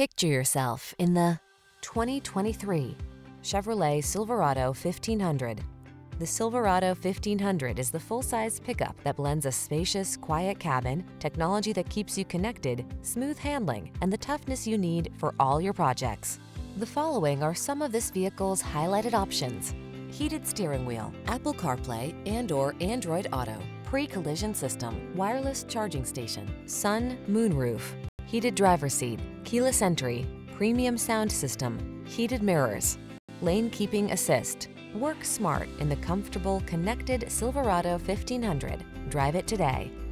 Picture yourself in the 2023 Chevrolet Silverado 1500. The Silverado 1500 is the full-size pickup that blends a spacious, quiet cabin, technology that keeps you connected, smooth handling, and the toughness you need for all your projects. The following are some of this vehicle's highlighted options: heated steering wheel, Apple CarPlay and/or Android Auto, pre-collision system, wireless charging station, sun, moon roof, heated driver's seat, keyless entry, premium sound system, heated mirrors, lane keeping assist. Work smart in the comfortable, connected Silverado 1500. Drive it today.